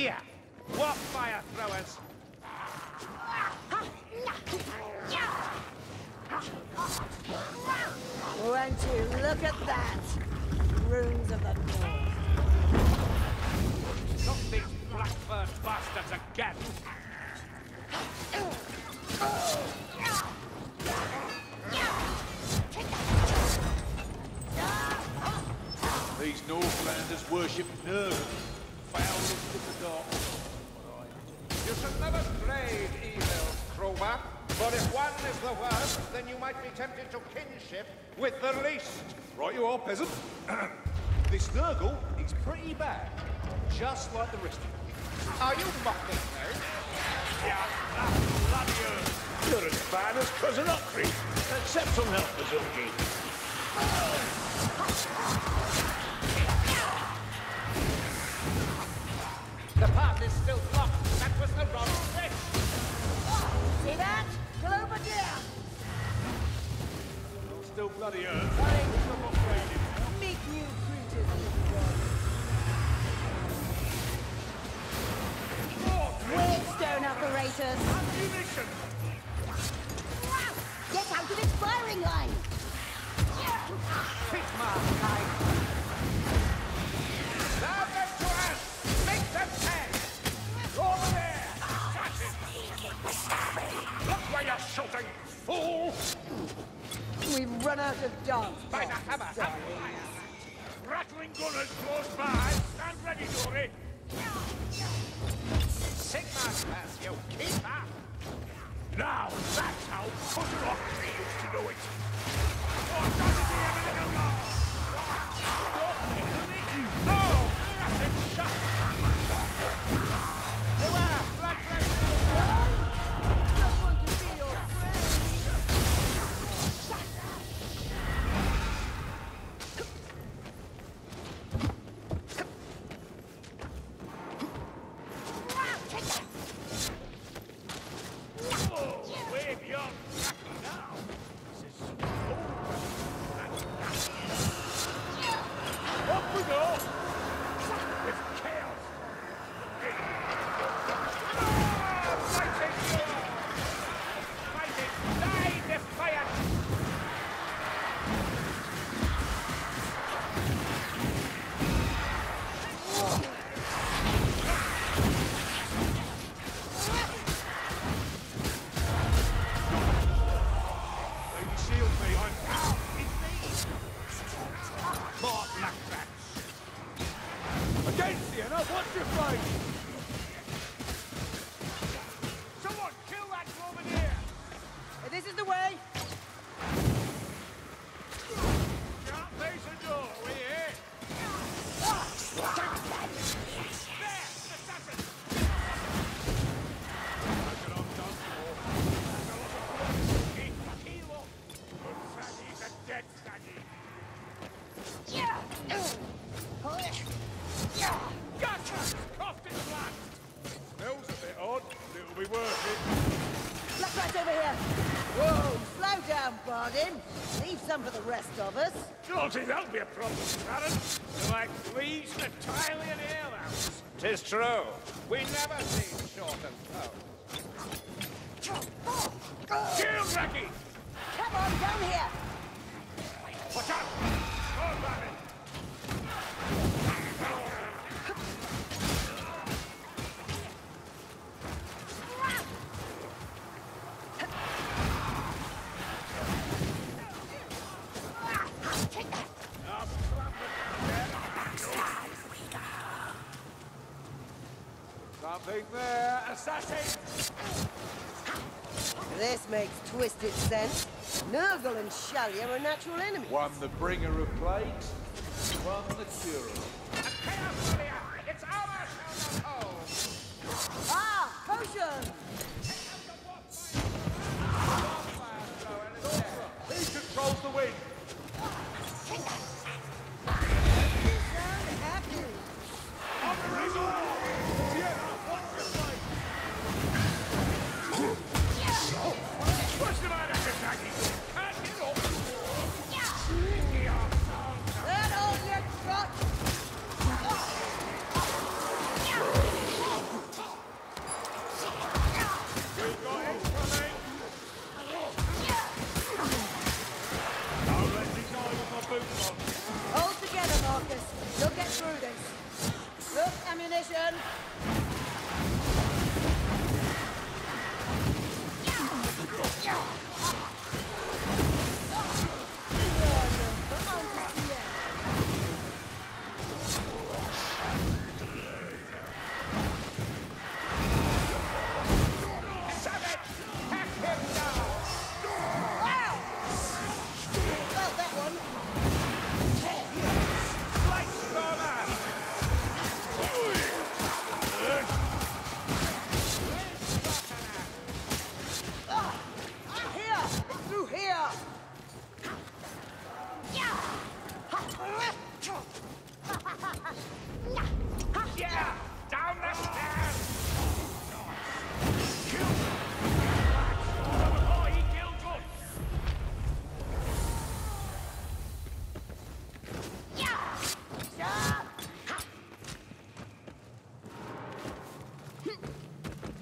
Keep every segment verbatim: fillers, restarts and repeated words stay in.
Here, warp fire throwers. Won't you look at that? Runes of the North. Not these blackbird bastards again. These Northlanders worship Nurgle, foul the dark. You should never trade evil, Chroma. For if one is the worst, then you might be tempted to kinship with the least. Right you are, peasant. This Nurgle is pretty bad, just like the rest of you. Are you mocking me? Yeah, I love you. You're as bad as Krasnokri. Accept some help, Mazurki. The path is still blocked. That was the wrong bridge. See that? Clover deer. You're still bloody earth. Sorry. Make new creatures. Wavestone operators. Ammunition. Get out of its firing line. Pick my eye. Now get to us. Make them pay. Over there. Look where you're shooting, fool! We've run out of dance. By the hammer, hammer! Rattling gunners close by! Stand ready, Dory! Sigma's pass, you keep up! Now that's how Mazurki used to do it! Or does he have a little more? No! Nothing shut! Beware! Black Ranger! Bardin, leave some for the rest of us. Naughty, that'll be a problem, Karen. Do I please the Tylian airhouse? Tis true. We never seem short and foul. Kill, Raggy! Come on, down here! Watch out! Go, Bardin! There, assassin! This makes twisted sense. Nurgle and Shalya are natural enemies. One the bringer of plagues, one the curer. A chaos warrior! Its armor shall not hold! Ah! Potion! Who controls the wind? That all you got? Yeah! Down the stairs! Kill him! Before he killed good! Yeah! Yeah!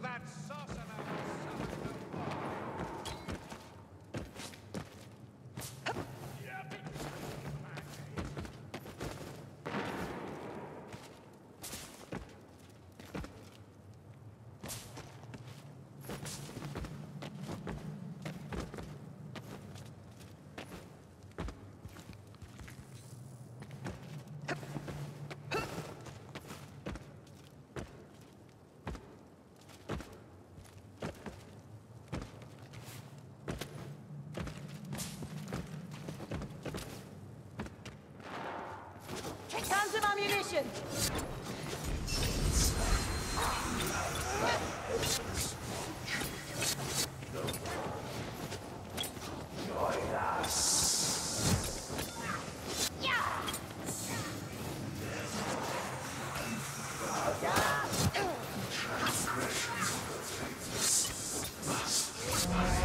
That sorcerer was such a tons of ammunition! Join us! Yeah! They're coming!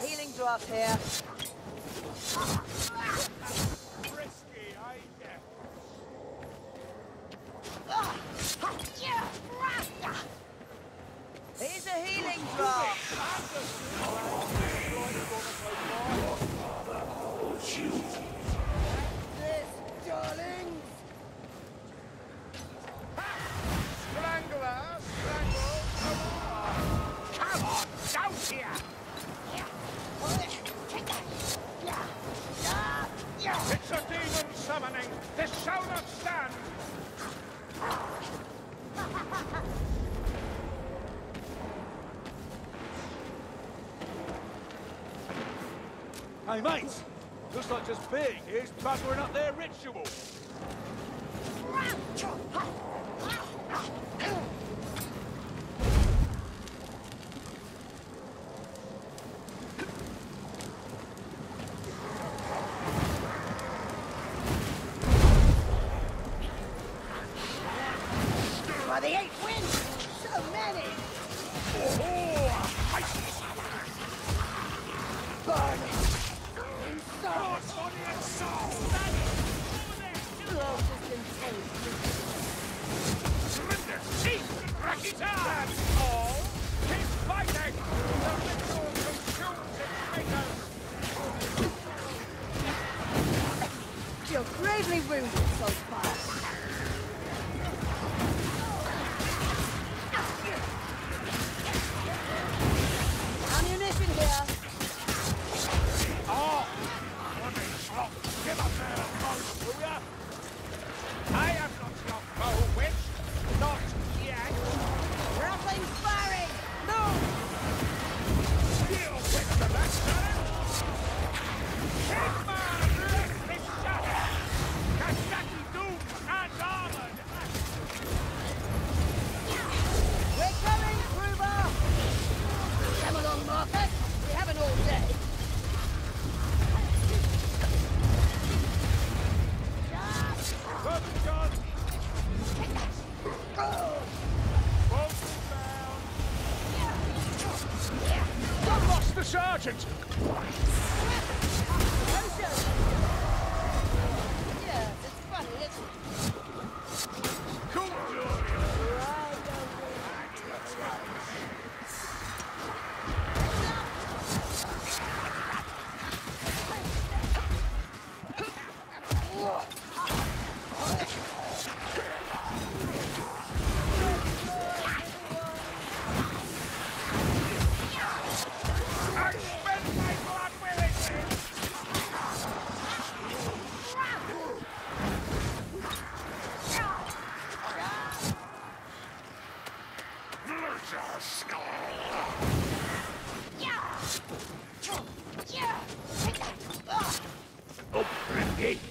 Healing drop here. Hey mates, looks like just big is buggering up their ritual. By the eight winds, so many. Oh, Bardin. You're gravely wounded so far. Sergeant!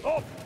Off!